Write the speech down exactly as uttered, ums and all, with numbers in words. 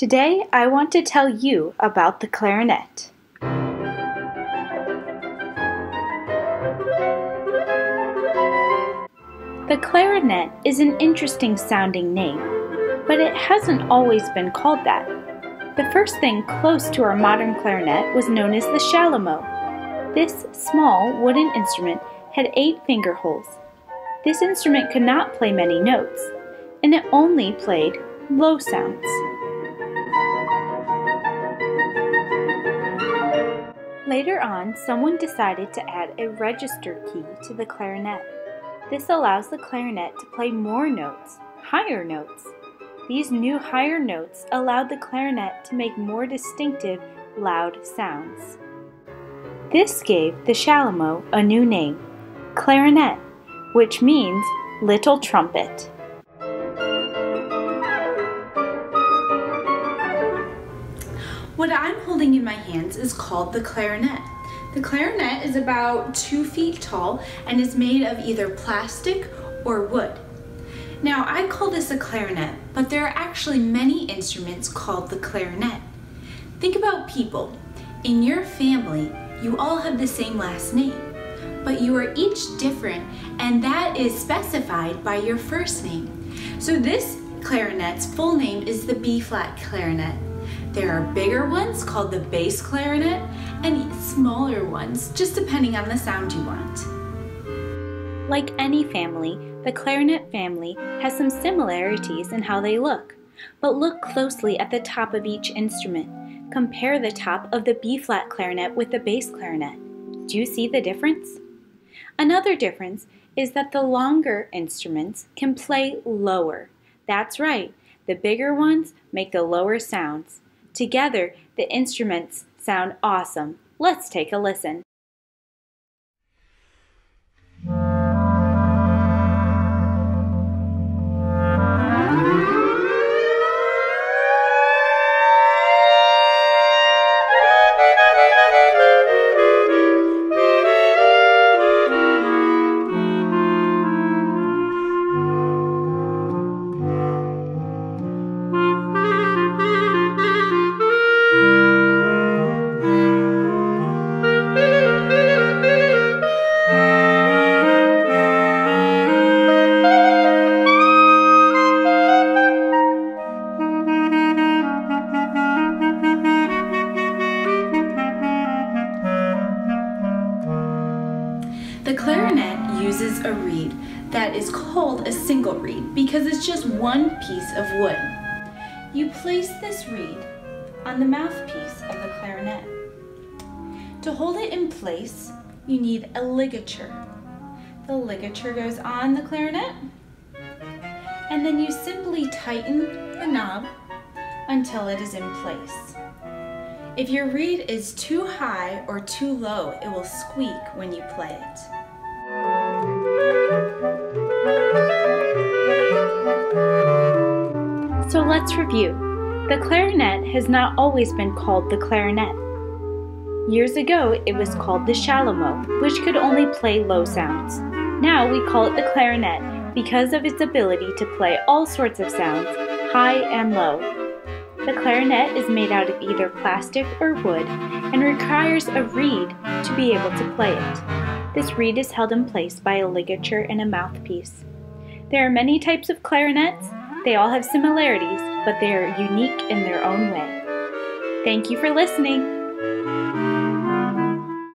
Today, I want to tell you about the clarinet. The clarinet is an interesting sounding name, but it hasn't always been called that. The first thing close to our modern clarinet was known as the chalumeau. This small wooden instrument had eight finger holes. This instrument could not play many notes, and it only played low sounds. Later on, someone decided to add a register key to the clarinet. This allows the clarinet to play more notes, higher notes. These new higher notes allowed the clarinet to make more distinctive, loud sounds. This gave the chalumeau a new name, clarinet, which means little trumpet. What I'm holding in my hands is called the clarinet. The clarinet is about two feet tall and is made of either plastic or wood. Now, I call this a clarinet, but there are actually many instruments called the clarinet. Think about people. In your family, you all have the same last name, but you are each different, and that is specified by your first name. So this clarinet's full name is the B-flat clarinet. There are bigger ones called the bass clarinet and smaller ones, just depending on the sound you want. Like any family, the clarinet family has some similarities in how they look. But look closely at the top of each instrument. Compare the top of the B-flat clarinet with the bass clarinet. Do you see the difference? Another difference is that the longer instruments can play lower. That's right, the bigger ones make the lower sounds. Together, the instruments sound awesome. Let's take a listen. The clarinet uses a reed that is called a single reed because it's just one piece of wood. You place this reed on the mouthpiece of the clarinet. To hold it in place, you need a ligature. The ligature goes on the clarinet, and then you simply tighten the knob until it is in place. If your reed is too high or too low, it will squeak when you play it. So let's review. The clarinet has not always been called the clarinet. Years ago, it was called the chalumeau, which could only play low sounds. Now we call it the clarinet because of its ability to play all sorts of sounds, high and low. The clarinet is made out of either plastic or wood and requires a reed to be able to play it. This reed is held in place by a ligature and a mouthpiece. There are many types of clarinets. They all have similarities, but they are unique in their own way. Thank you for listening.